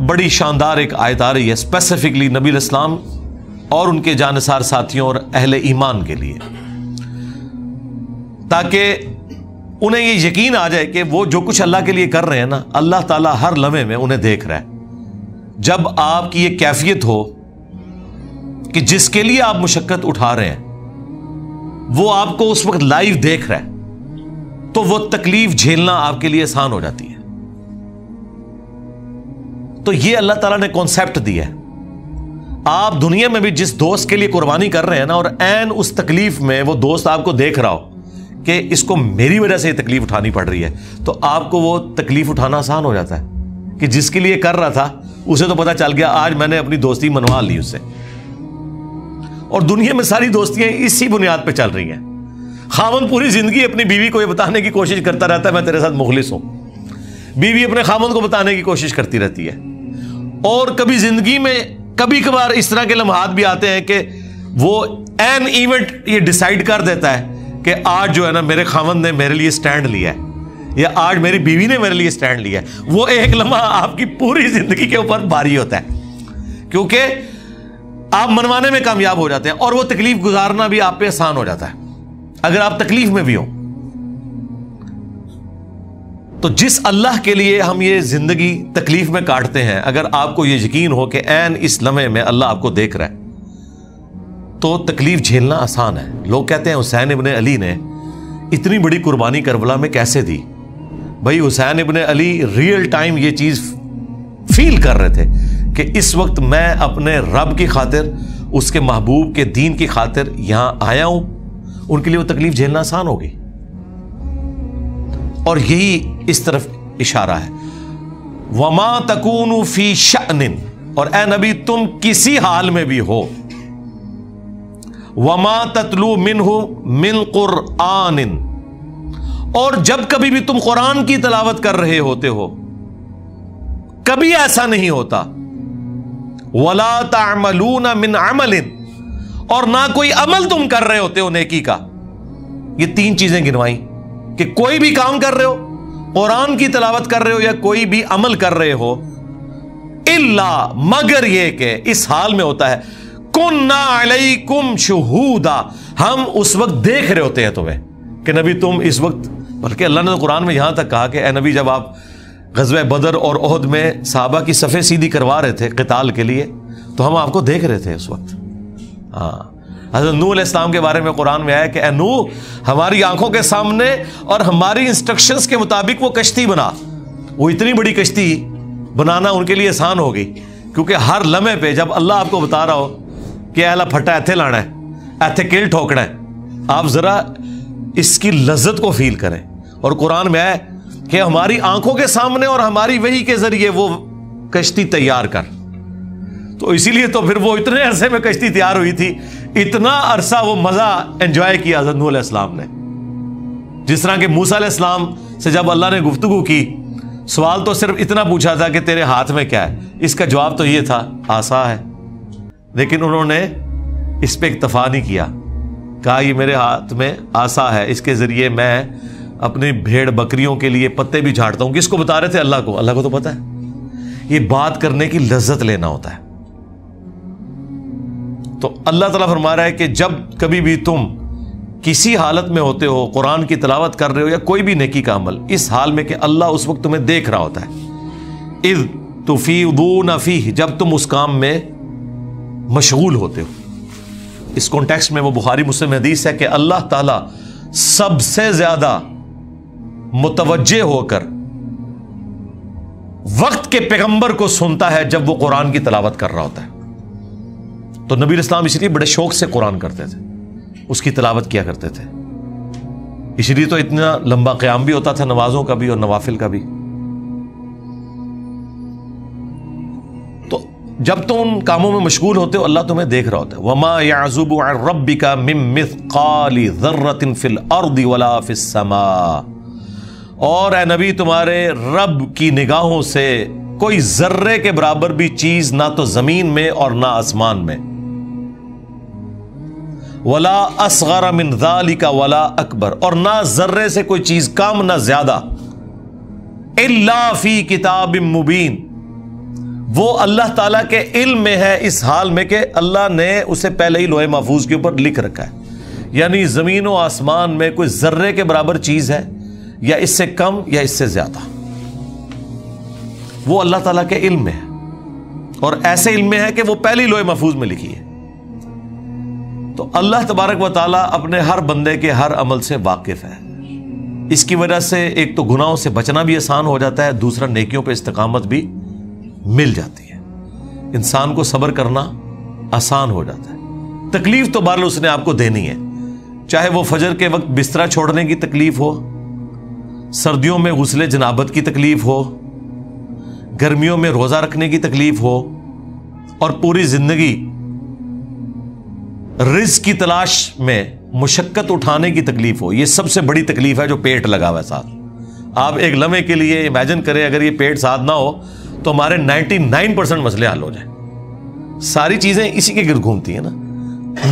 बड़ी शानदार एक आयत आ रही है स्पेसिफिकली नबी अलैहिस्सलाम और उनके जानसार साथियों और अहले ईमान के लिए, ताकि उन्हें ये यकीन आ जाए कि वो जो कुछ अल्लाह के लिए कर रहे हैं ना, अल्लाह ताला हर लम्हे में उन्हें देख रहा है। जब आपकी ये कैफियत हो कि जिसके लिए आप मुशक्कत उठा रहे हैं वो आपको उस वक्त लाइव देख रहा है, तो वो तकलीफ झेलना आपके लिए आसान हो जाती है। तो ये अल्लाह ताला ने कॉन्सेप्ट दिया है। आप दुनिया में भी जिस दोस्त के लिए कुर्बानी कर रहे हैं ना, और ऐन उस तकलीफ में वो दोस्त आपको देख रहा हो कि इसको मेरी वजह से ये तकलीफ उठानी पड़ रही है, तो आपको वो तकलीफ उठाना आसान हो जाता है कि जिसके लिए कर रहा था उसे तो पता चल गया, आज मैंने अपनी दोस्ती मनवा ली उससे। और दुनिया में सारी दोस्तियां इसी बुनियाद पे चल रही हैं। खामन पूरी जिंदगी अपनी बीवी को ये बताने की कोशिश करता रहता है मैं तेरे साथ मुखलिस हूं, बीवी अपने खामन को बताने की कोशिश करती रहती है। और कभी जिंदगी में कभी कभार इस तरह के लम्हात भी आते हैं कि वो एन इवेंट ये डिसाइड कर देता है कि आज जो है ना मेरे खामन ने मेरे लिए स्टैंड लिया है, या आज मेरी बीवी ने मेरे लिए स्टैंड लिया है। वो एक लम्हा आपकी पूरी जिंदगी के ऊपर भारी होता है, क्योंकि आप मनवाने में कामयाब हो जाते हैं और वो तकलीफ गुजारना भी आप पे आसान हो जाता है अगर आप तकलीफ में भी हो। तो जिस अल्लाह के लिए हम ये जिंदगी तकलीफ में काटते हैं, अगर आपको ये यकीन हो कि ऐन इस लम्हे में अल्लाह आपको देख रहा है, तो तकलीफ झेलना आसान है। लोग कहते हैं हुसैन इब्ने अली ने इतनी बड़ी कुर्बानी करबला में कैसे दी। भाई हुसैन इब्ने अली रियल टाइम ये चीज़ फील कर रहे थे कि इस वक्त मैं अपने रब की खातिर, उसके महबूब के दीन की खातिर यहाँ आया हूँ। उनके लिए वो तकलीफ झेलना आसान होगी, और यही इस तरफ इशारा है। वमा तकूनु फी शअनिन, और ए नबी तुम किसी हाल में भी हो, वमा ततलू मिन्हु मिन कुरआनिन, और जब कभी भी तुम कुरान की तलावत कर रहे होते हो, कभी ऐसा नहीं होता। वला तामलूना मिन अमलिन, और ना कोई अमल तुम कर रहे होते हो नेकी का। ये तीन चीजें गिनवाई कि कोई भी काम कर रहे हो, कुरान की तलावत कर रहे हो, या कोई भी अमल कर रहे हो, इल्ला मगर ये के इस हाल में होता है कुन्ना अलैकुम शुहूदा, हम उस वक्त देख रहे होते हैं तुम्हें कि नबी तुम इस वक्त। बल्कि अल्लाह ने कुरान में यहाँ तक कहा कि ए नबी जब आप ग़ज़वे बदर और ओहद में सहाबा की सफ़े सीधी करवा रहे थे क़िताल के लिए, तो हम आपको देख रहे थे उस वक्त। हाँ, हज़रत नूह अलैहिस्सलाम के बारे में कुरान में आया कि ए नूह हमारी आंखों के सामने और हमारी इंस्ट्रक्शंस के मुताबिक वो कश्ती बना। वो इतनी बड़ी कश्ती बनाना उनके लिए आसान हो गई, क्योंकि हर लम्हे पे जब अल्लाह आपको बता रहा हो कि अला फट्टा ऐथे लाना है, ऐथे किल ठोकना है, आप ज़रा इसकी लज्जत को फील करें। और कुरान में है कि हमारी आंखों के सामने और हमारी वही के ज़रिए वो कश्ती तैयार कर। तो इसीलिए तो फिर वो इतने अरसे में कश्ती तैयार हुई थी, इतना अरसा वो मज़ा एंजॉय किया हज़रत नूह अलैहिस्सलाम ने। जिस तरह के मूसा अलैहिस्सलाम से जब अल्लाह ने गुफ्तगू की, सवाल तो सिर्फ इतना पूछा था कि तेरे हाथ में क्या है, इसका जवाब तो ये था आसा है। लेकिन उन्होंने इस पर इक्तफा नहीं किया, कहा ये मेरे हाथ में आसा है, इसके ज़रिए मैं अपनी भेड़ बकरियों के लिए पत्ते भी झाड़ता हूँ। किसको बता रहे थे? अल्लाह को। अल्लाह को तो पता है। ये बात करने की लज्जत लेना होता है। तो अल्लाह ताला फरमा रहा है कि जब कभी भी तुम किसी हालत में होते हो, कुरान की तिलावत कर रहे हो, या कोई भी नेकी का अमल, इस हाल में कि अल्लाह उस वक्त तुम्हें देख रहा होता है, इज़ तुफ़ीदून फ़ीह, जब तुम उस काम में मशगूल होते हो। इस कॉन्टेक्स्ट में वो बुखारी मुस्लिम हदीस है कि अल्लाह ताला सबसे ज्यादा मुतवज्जे होकर वक्त के पैगंबर को सुनता है जब वो कुरान की तलावत कर रहा होता है। तो नबी इस्लाम इसलिए बड़े शौक से कुरान करते थे, उसकी तलावत किया करते थे। इसलिए तो इतना लंबा क़याम भी होता था, नमाजों का भी और नवाफिल का भी। जब तुम उन कामों में मशगूल होते हो, अल्लाह तुम्हें देख रहा होता है। वमा याज़ुबु अन रब्बिका मिन मिस्क़ाली ज़र्रतिन फ़िल अर्दि वला फ़िस समा, और ए नबी तुम्हारे रब की निगाहों से कोई ज़र्रे के बराबर भी चीज ना तो ज़मीन में और ना आसमान में, वला असग़र मिन ज़ालिका वला अकबर, और ना ज़र्रे से कोई चीज कम ना ज्यादा, इल्ला फ़ी किताबिम मुबीन, वो अल्लाह ताला के इल्म में है, इस हाल में कि अल्लाह ने उसे पहले ही लोहे महफूज के ऊपर लिख रखा है। यानी ज़मीन व आसमान में कोई ज़र्रे के बराबर चीज़ है या इससे कम या इससे ज़्यादा, वो अल्लाह ताला के इल्म में है, और ऐसे इल्म में है कि वो पहले ही लोहे महफूज में लिखी है। तो अल्लाह तबारक व ताला अपने हर बंदे के हर अमल से वाकिफ़ है। इसकी वजह से एक तो गुनाहों से बचना भी आसान हो जाता है, दूसरा नेकियों पे इस्तिकामत भी मिल जाती है, इंसान को सब्र करना आसान हो जाता है। तकलीफ तो बहरहाल उसने आपको देनी है, चाहे वो फजर के वक्त बिस्तरा छोड़ने की तकलीफ हो, सर्दियों में गुस्ले जनाबत की तकलीफ हो, गर्मियों में रोज़ा रखने की तकलीफ हो, और पूरी ज़िंदगी रिज़्क की तलाश में मुशक्क़त उठाने की तकलीफ हो। ये सबसे बड़ी तकलीफ है जो पेट लगा हुआ है साथ। आप एक लम्हे के लिए इमेजिन करें, अगर ये पेट साथ ना हो तो हमारे 99% मसले हल हो जाए। सारी चीज़ें इसी के गिर घूमती हैं ना,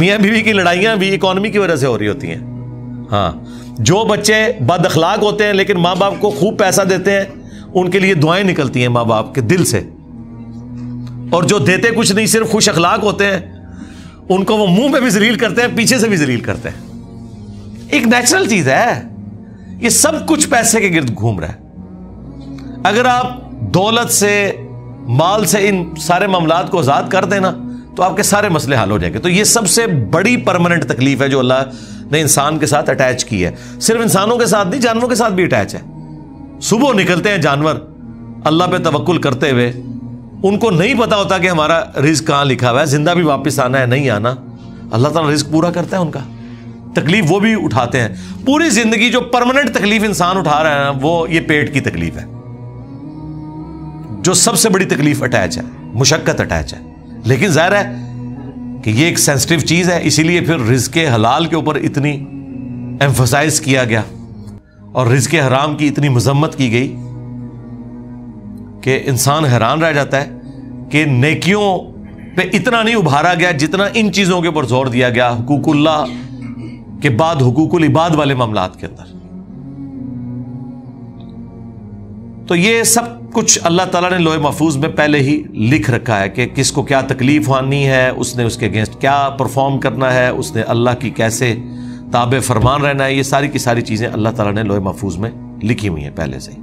मियाँ बीवी की लड़ाइयाँ भी इकोनॉमी की वजह से हो रही होती हैं। हाँ, जो बच्चे बद अखलाक होते हैं लेकिन माँ बाप को खूब पैसा देते हैं, उनके लिए दुआएँ निकलती हैं माँ बाप के दिल से, और जो देते कुछ नहीं सिर्फ खुश अखलाक होते हैं, उनको वो मुंह पे भी जलील करते हैं, पीछे से भी जलील करते हैं। एक नेचुरल चीज है, ये सब कुछ पैसे के गिर्द घूम रहा है। अगर आप दौलत से, माल से इन सारे मामलात को आजाद कर देना तो आपके सारे मसले हल हो जाएंगे। तो ये सबसे बड़ी परमानेंट तकलीफ है जो अल्लाह ने इंसान के साथ अटैच की है। सिर्फ इंसानों के साथ नहीं, जानवरों के साथ भी अटैच है। सुबह निकलते हैं जानवर अल्लाह पे तवक्कुल करते हुए, उनको नहीं पता होता कि हमारा रिस्क कहाँ लिखा हुआ है, जिंदा भी वापस आना है नहीं आना। अल्लाह ताला रिस्क पूरा करता है, उनका तकलीफ वो भी उठाते हैं। पूरी जिंदगी जो परमानेंट तकलीफ इंसान उठा रहा है ना, वो ये पेट की तकलीफ है, जो सबसे बड़ी तकलीफ अटैच है, मुशक्कत अटैच है। लेकिन जाहिर है कि ये एक सेंसिटिव चीज़ है, इसीलिए फिर रिस्क हलाल के ऊपर इतनी एम्फसाइज किया गया और रिस्क हराम की इतनी मजम्मत की गई कि इंसान हैरान रह जाता है कि नेकियों पे इतना नहीं उभारा गया जितना इन चीज़ों के ऊपर जोर दिया गया। हुकूकुल्लाह के बाद हुकूकुल इबाद वाले मामलात के अंदर तो ये सब कुछ अल्लाह ताला ने लोहे महफूज में पहले ही लिख रखा है कि किसको क्या तकलीफ आनी है, उसने उसके अगेंस्ट क्या परफॉर्म करना है, उसने अल्लाह की कैसे ताबे फरमान रहना है। ये सारी की सारी चीज़ें अल्लाह ताला ने लोहे महफूज में लिखी हुई हैं पहले से ही।